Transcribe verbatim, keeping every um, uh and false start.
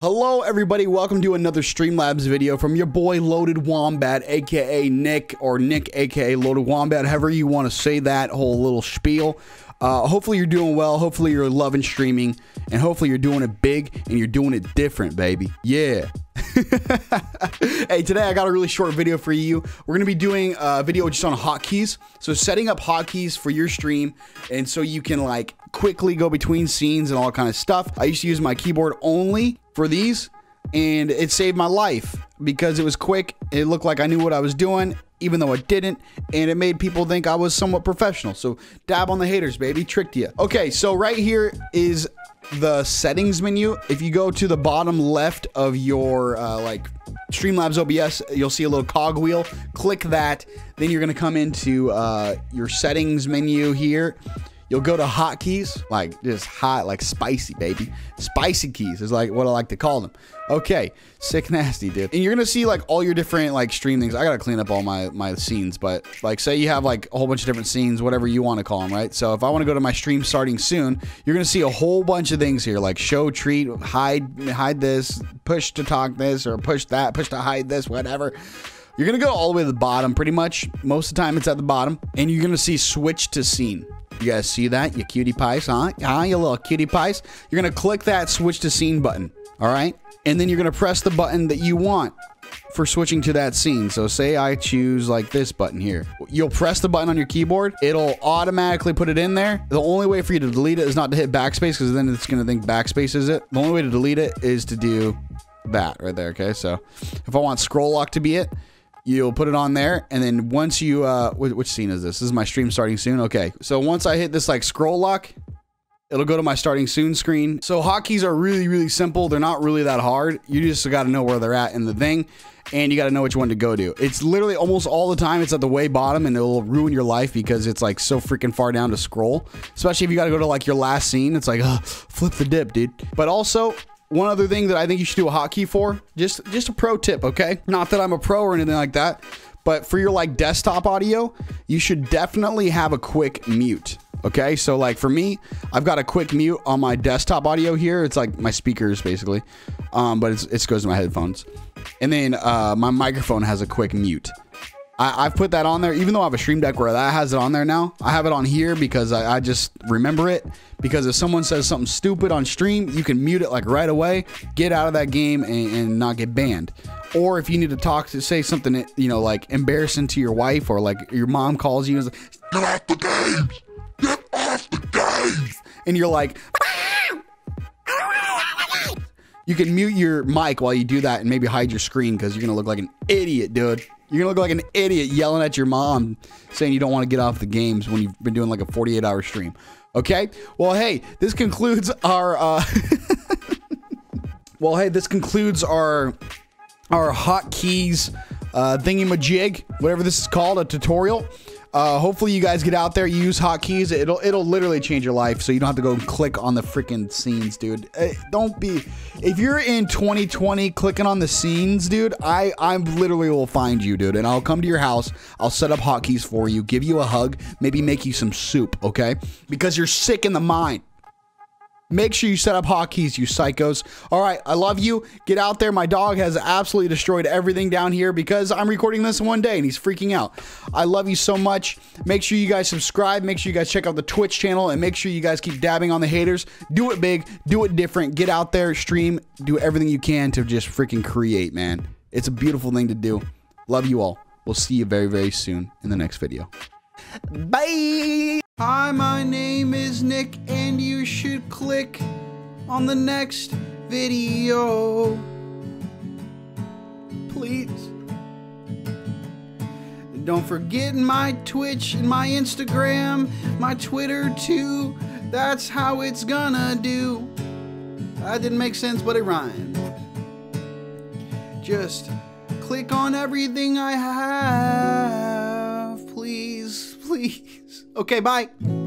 Hello everybody, welcome to another Streamlabs video from your boy Loaded Wombat, aka Nick, or Nick aka Loaded Wombat, however you want to say that whole little spiel. Uh, hopefully you're doing well, hopefully you're loving streaming, and hopefully you're doing it big and you're doing it different, baby. Yeah. Hey, today I got a really short video for you. We're going to be doing a video just on hotkeys. So setting up hotkeys for your stream, and so you can like quickly go between scenes and all kind of stuff. I used to use my keyboard only for these, and it saved my life because it was quick. It looked like I knew what I was doing, even though I didn't, and it made people think I was somewhat professional. So dab on the haters, baby, tricked you. Okay, so right here is the settings menu. If you go to the bottom left of your uh, like Streamlabs O B S, you'll see a little cogwheel. Click that, then you're gonna come into uh, your settings menu here. You'll go to hotkeys, like just hot, like spicy, baby. Spicy keys is like what I like to call them. Okay, sick nasty, dude. And you're gonna see like all your different like stream things. I gotta clean up all my, my scenes, but like say you have like a whole bunch of different scenes, whatever you wanna call them, right? So if I wanna go to my stream starting soon, you're gonna see a whole bunch of things here, like show, treat, hide, hide this, push to talk this, or push that, push to hide this, whatever. You're gonna go all the way to the bottom pretty much. Most of the time it's at the bottom, and you're gonna see switch to scene. You guys see that, you cutie pies, huh? Huh, you little cutie pies? You're gonna click that switch to scene button, all right? And then you're gonna press the button that you want for switching to that scene. So say I choose like this button here. You'll press the button on your keyboard. It'll automatically put it in there. The only way for you to delete it is not to hit backspace, because then it's gonna think backspace is it. The only way to delete it is to do that right there, okay? So if I want scroll lock to be it, you'll put it on there, and then once you, uh, which scene is this? This is my stream starting soon. Okay, so once I hit this like scroll lock, it'll go to my starting soon screen. So hotkeys are really, really simple. They're not really that hard. You just gotta know where they're at in the thing, and you gotta know which one to go to. It's literally almost all the time, it's at the way bottom, and it'll ruin your life because it's like so freaking far down to scroll. Especially if you gotta go to like your last scene, it's like, ugh, flip the dip, dude. But also, one other thing that I think you should do a hotkey for, just just a pro tip, okay? Not that I'm a pro or anything like that, but for your like desktop audio, you should definitely have a quick mute, okay? So like for me, I've got a quick mute on my desktop audio here. It's like my speakers basically, um, but it's, it goes to my headphones. And then uh, my microphone has a quick mute. I, I've put that on there, even though I have a Stream Deck where that has it on there now. I have it on here because I, I just remember it. Because if someone says something stupid on stream, you can mute it like right away, get out of that game, and, and not get banned. Or if you need to talk to say something, you know, like embarrassing to your wife, or like your mom calls you and is like, "Get off the games! Get off the games!" and you're like, you can mute your mic while you do that, and maybe hide your screen because you're gonna look like an idiot, dude. You're gonna look like an idiot yelling at your mom saying you don't want to get off the games when you've been doing like a forty-eight hour stream. Okay? Well, hey, this concludes our uh Well, hey, this concludes our our hotkeys uh thingamajig, whatever this is called, a tutorial. Uh, hopefully you guys get out there, use hotkeys. It'll it'll literally change your life, so you don't have to go and click on the freaking scenes, dude. Uh, don't be, if you're in twenty twenty clicking on the scenes, dude, I I'm literally will find you, dude, and I'll come to your house. I'll set up hotkeys for you, give you a hug, maybe make you some soup, okay? Because you're sick in the mind. Make sure you set up hotkeys, you psychos. All right, I love you. Get out there. My dog has absolutely destroyed everything down here because I'm recording this in one day and he's freaking out. I love you so much. Make sure you guys subscribe. Make sure you guys check out the Twitch channel, and make sure you guys keep dabbing on the haters. Do it big. Do it different. Get out there. Stream. Do everything you can to just freaking create, man. It's a beautiful thing to do. Love you all. We'll see you very, very soon in the next video. Bye. Hi, my name is Nick, and you should click on the next video. Please. Don't forget my Twitch and my Instagram, my Twitter too. That's how it's gonna do. That didn't make sense, but it rhymed. Just click on everything I have. Please. Please. Okay, bye.